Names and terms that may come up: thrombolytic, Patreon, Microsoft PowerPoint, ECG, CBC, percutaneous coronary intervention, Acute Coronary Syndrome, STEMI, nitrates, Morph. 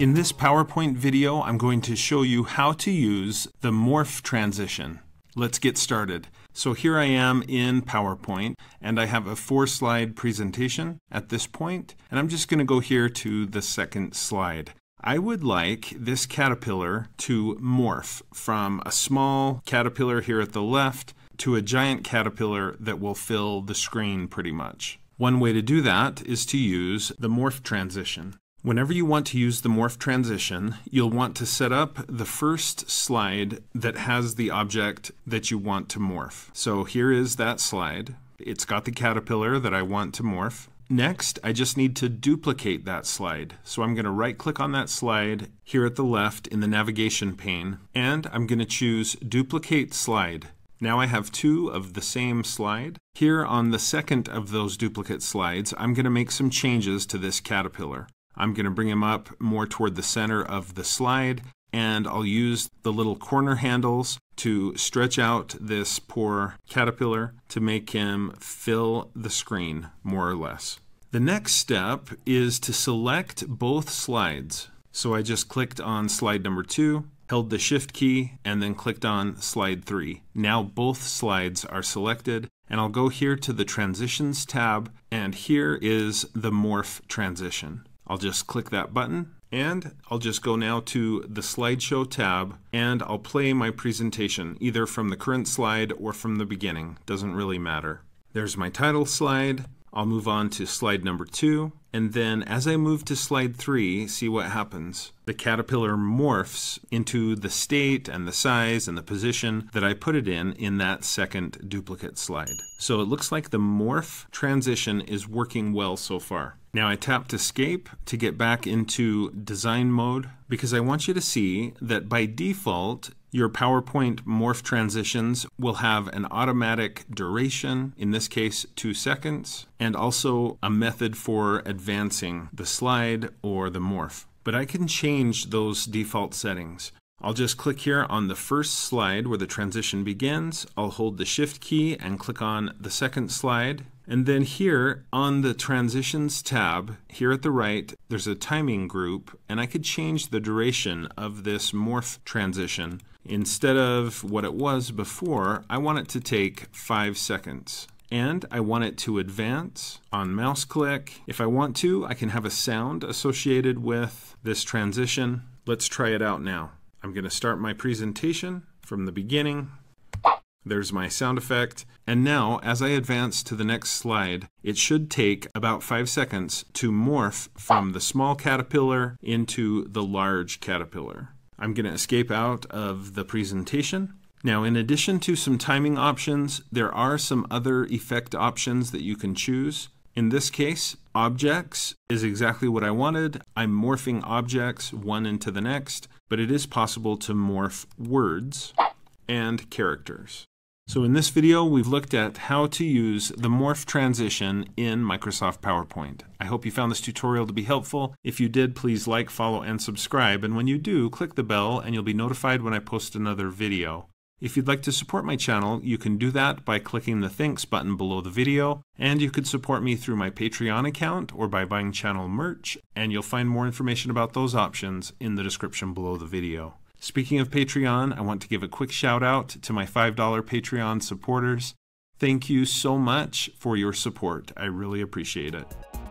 In this PowerPoint video, I'm going to show you how to use the morph transition. Let's get started. So here I am in PowerPoint, and I have a 4-slide presentation at this point, and I'm just going to go here to the second slide. I would like this caterpillar to morph from a small caterpillar here at the left to a giant caterpillar that will fill the screen pretty much. One way to do that is to use the morph transition. Whenever you want to use the morph transition, you'll want to set up the first slide that has the object that you want to morph. So here is that slide. It's got the caterpillar that I want to morph. Next, I just need to duplicate that slide. So I'm going to right-click on that slide here at the left in the navigation pane, and I'm going to choose Duplicate Slide. Now I have two of the same slide. Here on the second of those duplicate slides, I'm going to make some changes to this caterpillar. I'm going to bring him up more toward the center of the slide, and I'll use the little corner handles to stretch out this poor caterpillar to make him fill the screen, more or less. The next step is to select both slides. So I just clicked on slide number 2, held the Shift key, and then clicked on slide 3. Now both slides are selected, and I'll go here to the Transitions tab, and here is the Morph transition. I'll just click that button, and I'll just go now to the Slideshow tab, and I'll play my presentation, either from the current slide or from the beginning. Doesn't really matter. There's my title slide. I'll move on to slide number 2, and then as I move to slide 3, see what happens. The caterpillar morphs into the state and the size and the position that I put it in that second duplicate slide. So it looks like the morph transition is working well so far. Now I tapped Escape to get back into design mode, because I want you to see that by default, your PowerPoint morph transitions will have an automatic duration, in this case 2 seconds, and also a method for advancing the slide or the morph. But I can change those default settings. I'll just click here on the first slide where the transition begins. I'll hold the Shift key and click on the second slide. And then here on the Transitions tab, here at the right, there's a timing group, and I could change the duration of this morph transition. Instead of what it was before, I want it to take 5 seconds. And I want it to advance on mouse click. If I want to, I can have a sound associated with this transition. Let's try it out now. I'm going to start my presentation from the beginning. There's my sound effect. And now, as I advance to the next slide, it should take about 5 seconds to morph from the small caterpillar into the large caterpillar. I'm going to escape out of the presentation. Now, in addition to some timing options, there are some other effect options that you can choose. In this case, objects is exactly what I wanted. I'm morphing objects one into the next, but it is possible to morph words and characters. So in this video, we've looked at how to use the morph transition in Microsoft PowerPoint. I hope you found this tutorial to be helpful. If you did, please like, follow, and subscribe. And when you do, click the bell and you'll be notified when I post another video. If you'd like to support my channel, you can do that by clicking the Thanks button below the video, and you could support me through my Patreon account or by buying channel merch, and you'll find more information about those options in the description below the video. Speaking of Patreon, I want to give a quick shout out to my $5 Patreon supporters. Thank you so much for your support. I really appreciate it.